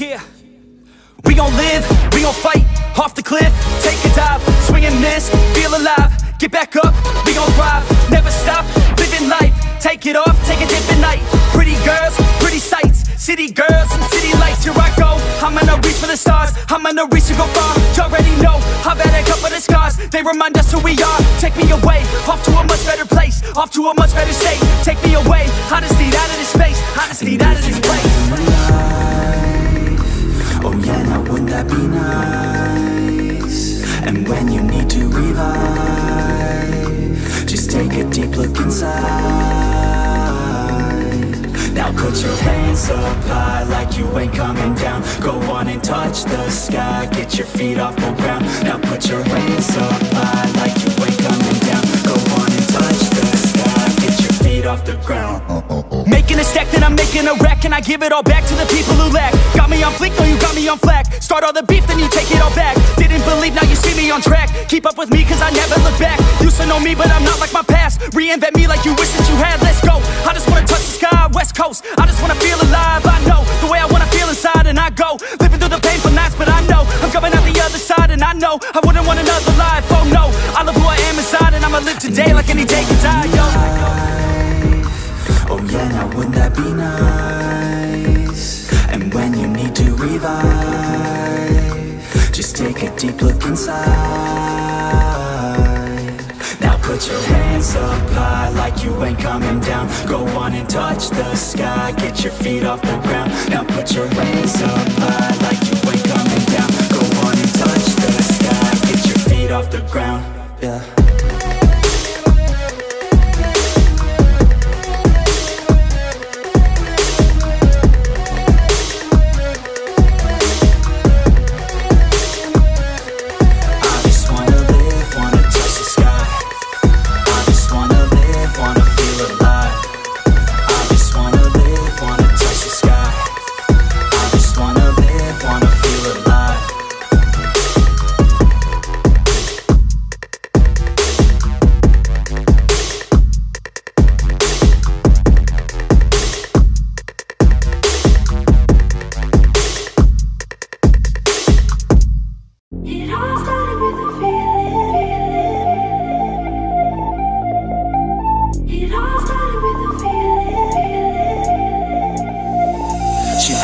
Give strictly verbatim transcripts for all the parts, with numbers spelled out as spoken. Yeah, we gon' live, we gon' fight, off the cliff, take a dive, swing and miss, feel alive, get back up, we gon' thrive, never stop, living life, take it off, take a dip at night, pretty girls, pretty sights, city girls and city lights, here I go, I'm gonna reach for the stars, I'm gonna reach to go far, you already know, I've had a couple of scars, they remind us who we are, take me away, off to a much better place, off to a much better state, take me away, I just need out of this space, I just need out of this place. Oh yeah, now wouldn't that be nice? And when you need to revive, just take a deep look inside. Now put your hands up high like you ain't coming down. Go on and touch the sky, get your feet off the ground. Now put your hands up high like you ain't coming down. Go on and touch the sky, get your feet off the ground. Making a stack, then I'm making a rack, and I give it all back to the people who lack. Got me on fleek, no, you got me on flack. Start all the beef, then you take it all back. Didn't believe, now you see me on track. Keep up with me, cause I never look back. Used to know me, but I'm not like my past. Reinvent me like you wish that you had, let's go. I just wanna touch the sky, west coast. I just wanna feel alive, I know the way I wanna feel inside, and I go. Living through the painful nights, but I know I'm coming out the other side, and I know I wouldn't want another life, oh no. I love who I am inside, and I'ma live today like any day can die, yo. Oh yeah, now wouldn't that be nice? And when you need to revive, just take a deep look inside. Now put your hands up high like you ain't coming down. Go on and touch the sky, get your feet off the ground. Now put your hands up high like you ain't coming down. Go on and touch the sky, get your feet off the ground. Yeah.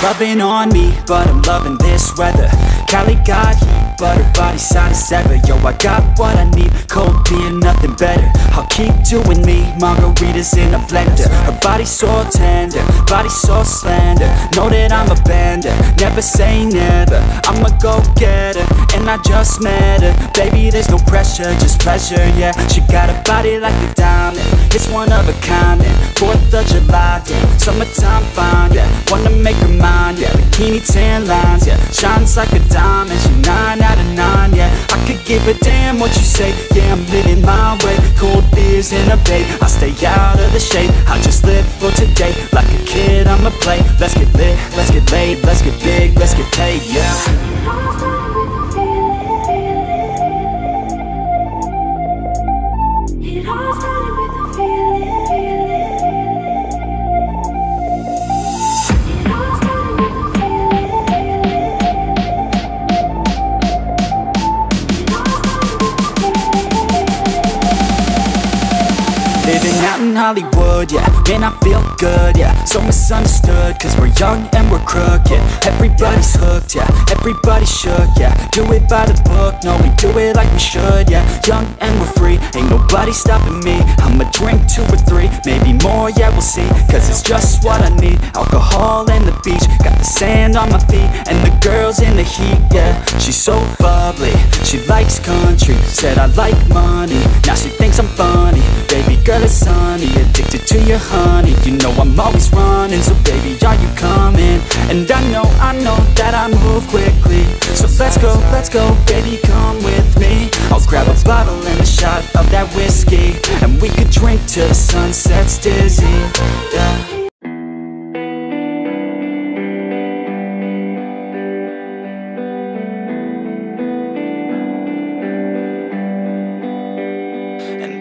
Loving on me, but I'm loving this weather. Cali got heat, but her body's side is severed. Yo, I got what I need, cold beer, nothing better. I'll keep doing me, margaritas in a blender. Her body's so tender, body's so slender. Know that I'm a bender, never say never. I'm a go-getter, and I just met her. Baby, there's no pressure, just pleasure, yeah. She got a body like a diamond, it's one of a kind. Fourth of July, yeah, summertime fine, yeah. Wanna make her mine, yeah. Bikini tan lines, yeah. Shines like a diamond, she's nine out of nine, yeah. I could give a damn what you say, yeah, I'm living my way. Cold beers in a babe, I stay out of the shade. I just live for today, like a kid I'ma play. Let's get lit, let's get laid, let's get big, let's get paid, yeah. Hollywood, yeah, and I feel good, yeah. So misunderstood, cause we're young and we're crooked. Everybody's hooked, yeah, everybody's shook, yeah. Do it by the book, no, we do it like we should, yeah. Young and we're free, ain't nobody stopping me. I'ma drink two or three, maybe more, yeah, we'll see. Cause it's just what I need, alcohol and the beach. Got the sand on my feet, and the girls in the heat, yeah. She's so bubbly, she likes country. Said I like money, now she thinks I'm funny. Baby girl, it's sunny, addicted to your honey. You know I'm always running, so baby, are you coming? And I know, I know that I move quickly. So let's go, let's go, baby, come with me. I'll grab a bottle and a shot of that whiskey, and we could drink till the sunset's dizzy, yeah.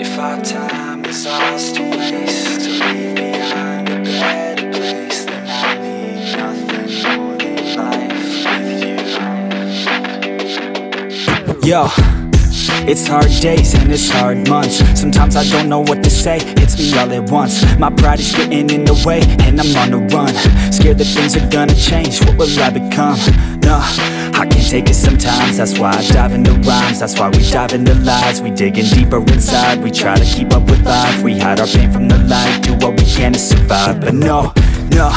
if our time is ours to waste, to leave behind a better place, then I need nothing more than life with you. Yo. It's hard days and it's hard months. Sometimes I don't know what to say, hits me all at once. My pride is getting in the way and I'm on the run. Scared that things are gonna change, what will I become? Nah, I can't take it sometimes. That's why I dive into rhymes, that's why we dive into lies. We digging deeper inside, we try to keep up with life. We hide our pain from the light, do what we can to survive. But no, no,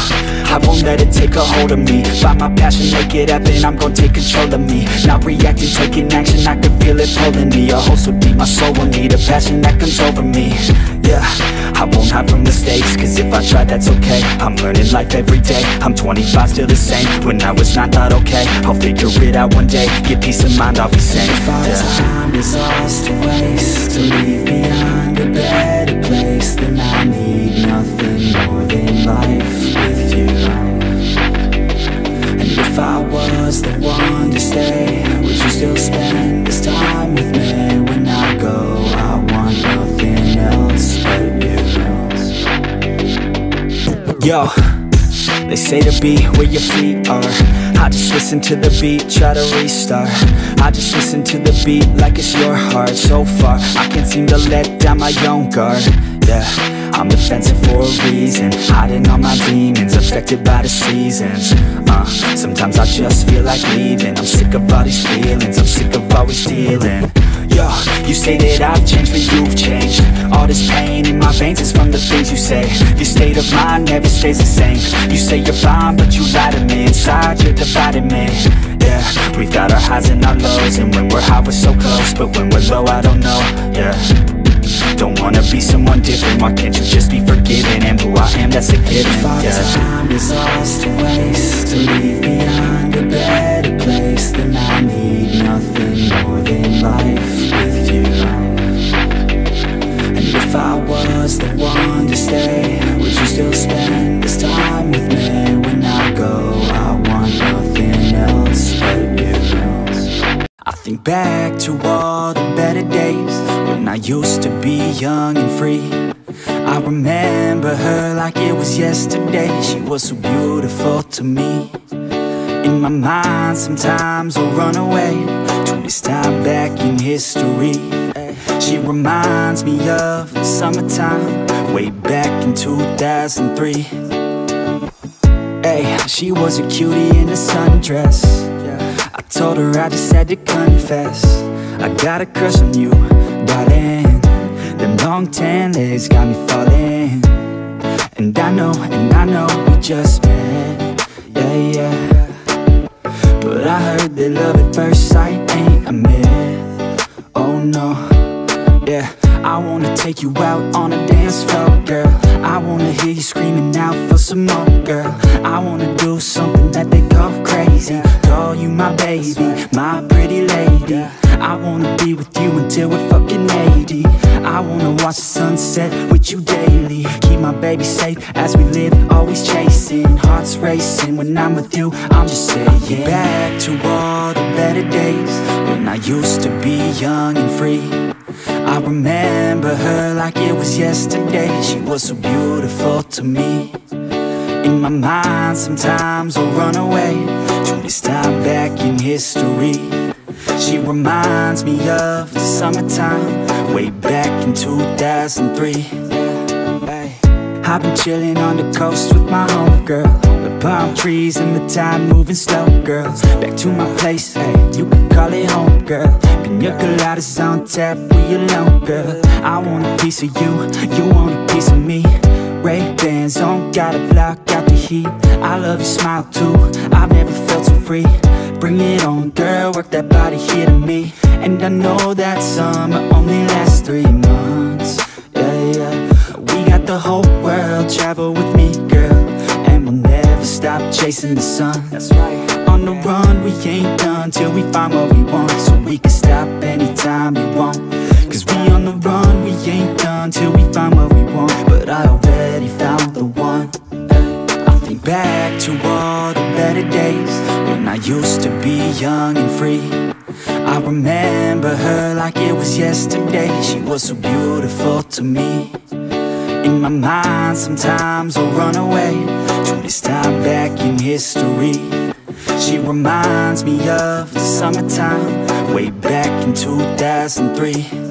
I won't let it take a hold of me. Find my passion, make it happen, I'm gon' take control of me. Not reacting, taking action, I can feel it pulling me. A hole so deep, my soul will need a passion that comes over me. Yeah, I won't hide from mistakes, cause if I try that's okay. I'm learning life every day, I'm twenty-five still the same. When I was nine thought okay, I'll figure it out one day. Get peace of mind, I'll be safe. If our time is ours to waste, to leave behind a better place, then I need nothing more than life with you. And if I was the one to stay, would you still spend this time with me? When I go, I want nothing else but you. Yo, they say to be where your feet are. I just listen to the beat, try to restart. I just listen to the beat like it's your heart. So far, I can't seem to let down my own guard. Yeah, I'm defensive for a reason, hiding all my demons, affected by the seasons. uh, Sometimes I just feel like leaving. I'm sick of all these feelings, I'm sick of always dealing. Yo, you say that I've changed, but you've changed. All this pain in my veins is from the things you say. Your state of mind never stays the same. You say you're fine, but you lie to me. Inside, you're dividing me. Yeah, we've got our highs and our lows, and when we're high, we're so close, but when we're low, I don't know. Yeah, don't wanna be someone different. Why can't you just be forgiven? And who I am, that's a given. If our yeah. time is ours to waste, to leave behind a better place, then I need nothing more than life with you. And if I was the one to stay, would you still spend this time with me? When I go, I want nothing else but you. I think back to all the better days, when I used to be young and free. I remember her like it was yesterday. She was so beautiful to me. In my mind sometimes I'll run away to this time back in history. She reminds me of the summertime, way back in two thousand three. Hey, she was a cutie in a sundress. I told her I just had to confess, I got a crush on you, darling. Them long tan legs got me falling. And I know, and I know we just met. Yeah, yeah. But I heard that love at first sight ain't a myth. Oh no, yeah. I wanna take you out on a dance floor, girl. I wanna hear you screaming out for some more, girl. I wanna do something that they call crazy. Call you my baby, my pretty lady. I wanna be with you until we're fucking eighty. I wanna watch the sunset with you daily. Keep my baby safe as we live, always chasing. Hearts racing when I'm with you, I'm just saying. Back to all the better days, when I used to be young and free. I remember her like it was yesterday. She was so beautiful to me. In my mind sometimes I'll run away to this time back in history. She reminds me of the summertime, way back in two thousand three. I've been chilling on the coast with my homegirl. The palm trees and the time moving slow, girl. Back to my place, hey, you can call it home, girl. Your collider's on tap, we alone, girl. I want a piece of you, you want a piece of me. Ray-Bans on, gotta block out the heat. I love your smile too, I've never felt so free. Bring it on, girl, work that body here to me. And I know that summer only lasts three months, yeah, yeah. We got the whole world, travel with me, girl. And we'll never stop chasing the sun, that's right. On the run, we ain't done till we find what we want. So we can stop anytime you want. Cause we on the run, we ain't done till we find what we want. But I already found the one. I think back to all the better days, when I used to be young and free. I remember her like it was yesterday. She was so beautiful to me. In my mind sometimes I'll run away to this time back in history. She reminds me of the summertime way back in two thousand three.